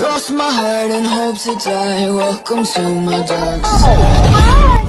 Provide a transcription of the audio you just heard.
cross my heart and hope to die. Welcome to my dark side.